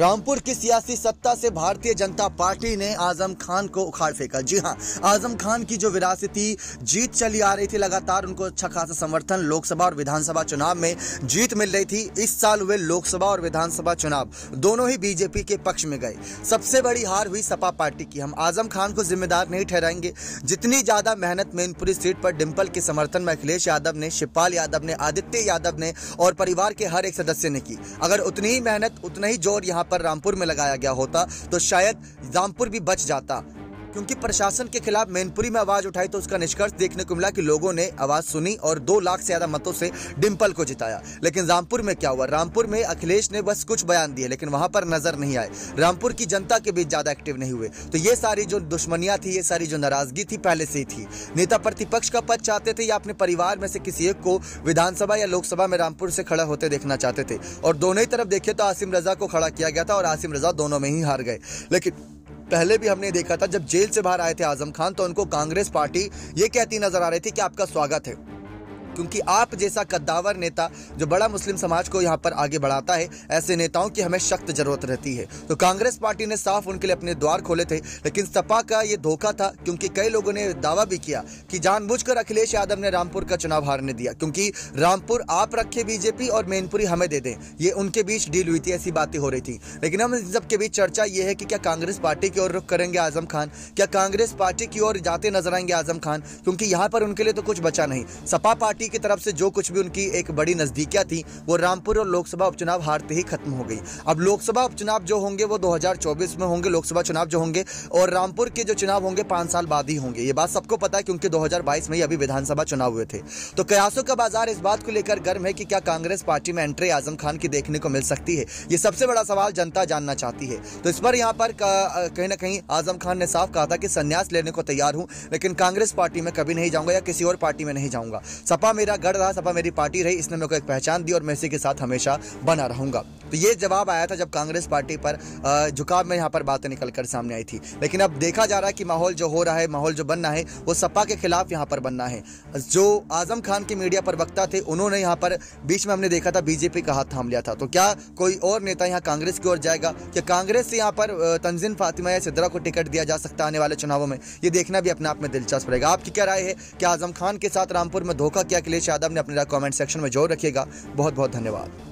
रामपुर की सियासी सत्ता से भारतीय जनता पार्टी ने आजम खान को उखाड़ फेंका। जी हां, आजम खान की जो विरासती जीत चली आ रही थी, लगातार उनको अच्छा खासा समर्थन लोकसभा और विधानसभा चुनाव में जीत मिल रही थी। इस साल हुए लोकसभा और विधानसभा चुनाव दोनों ही बीजेपी के पक्ष में गए। सबसे बड़ी हार हुई सपा पार्टी की। हम आजम खान को जिम्मेदार नहीं ठहराएंगे। जितनी ज्यादा मेहनत मेनपुरी सीट पर डिम्पल के समर्थन में अखिलेश यादव ने, शिवपाल यादव ने, आदित्य यादव ने और परिवार के हर एक सदस्य ने की, अगर उतनी ही मेहनत उतना ही जोर यहां पर रामपुर में लगाया गया होता तो शायद रामपुर भी बच जाता। क्योंकि प्रशासन के खिलाफ मेनपुरी में आवाज उठाई तो उसका निष्कर्ष देखने को मिला कि लोगों ने आवाज सुनी और 2 लाख से ज्यादा मतों से डिम्पल को जिताया। लेकिन रामपुर में क्या हुआ? रामपुर में अखिलेश ने बस कुछ बयान दिए, लेकिन वहां पर नजर नहीं आए। रामपुर की जनता के बीच ज्यादा एक्टिव नहीं हुए। तो ये सारी जो दुश्मनियां थी, ये सारी जो नाराजगी थी, पहले से ही थी। नेता प्रतिपक्ष का पद चाहते थे या अपने परिवार में से किसी एक को विधानसभा या लोकसभा में रामपुर से खड़ा होते देखना चाहते थे। और दोनों ही तरफ देखे तो आसिम रजा को खड़ा किया गया था और आसिम रजा दोनों में ही हार गए। लेकिन पहले भी हमने देखा था, जब जेल से बाहर आए थे आजम खान तो उनको कांग्रेस पार्टी ये कहती नजर आ रही थी कि आपका स्वागत है, क्योंकि आप जैसा कद्दावर नेता जो बड़ा मुस्लिम समाज को यहाँ पर आगे बढ़ाता है, ऐसे नेताओं की हमें सख्त जरूरत रहती है। तो कांग्रेस पार्टी ने साफ उनके लिए अपने द्वार खोले थे। लेकिन सपा का ये धोखा था, क्योंकि कई लोगों ने दावा भी किया कि जानबूझकर अखिलेश यादव ने रामपुर का चुनाव हारने दिया, क्योंकि रामपुर आप रखे बीजेपी और मेनपुरी हमें दे दें। ये उनके बीच डील हुई थी, ऐसी बातें हो रही थी। लेकिन हम इन सबके बीच चर्चा ये है कि क्या कांग्रेस पार्टी की ओर रुख करेंगे आजम खान? क्या कांग्रेस पार्टी की ओर जाते नजर आएंगे आजम खान? क्योंकि यहाँ पर उनके लिए तो कुछ बचा नहीं। सपा पार्टी की तरफ से जो कुछ भी उनकी एक बड़ी नजदीकियां थी, वो रामपुर और लोकसभा उपचुनाव हारते ही खत्म हो गई। अब लोकसभा उपचुनाव जो होंगे वो 2024 में होंगे, लोकसभा चुनाव जो होंगे, और रामपुर के जो चुनाव होंगे 5 साल बाद ही होंगे। ये बात सबको पता है, क्योंकि 2022 में ही अभी विधानसभा चुनाव हुए थे। तो कयासों का बाजार इस बात को लेकर गर्म है कि क्या कांग्रेस पार्टी में एंट्री आजम खान की देखने को मिल सकती है? ये सबसे बड़ा सवाल जनता जानना चाहती है। तो इस पर यहाँ पर कहीं ना कहीं आजम खान ने साफ कहा था कि संन्यास लेने को तैयार हूं, लेकिन कांग्रेस पार्टी में कभी नहीं जाऊंगा या किसी और पार्टी में नहीं जाऊंगा। सपा मेरा गढ़ रहा, सपा मेरी पार्टी रही, इसने मेरे को एक पहचान दी और मैं इसी के साथ हमेशा बना रहूंगा। तो ये जवाब आया था जब कांग्रेस पार्टी पर झुकाव में यहाँ पर बातें निकल कर सामने आई थी। लेकिन अब देखा जा रहा है कि माहौल जो हो रहा है, माहौल जो बनना है, वो सपा के खिलाफ यहाँ पर बनना है। जो आजम खान के मीडिया प्रवक्ता थे, उन्होंने यहाँ पर बीच में हमने देखा था बीजेपी का हाथ थाम लिया था। तो क्या कोई और नेता यहाँ कांग्रेस की ओर जाएगा? क्या कांग्रेस से यहाँ पर तंजीम फातिमा या सिद्रा को टिकट दिया जा सकता आने वाले चुनावों में? ये देखना भी अपने आप में दिलचस्प रहेगा। आपकी क्या राय है कि आजम खान के साथ रामपुर में धोखा किया अखिलेश यादव ने? अपने कमेंट सेक्शन में जोर रखिएगा। बहुत बहुत धन्यवाद।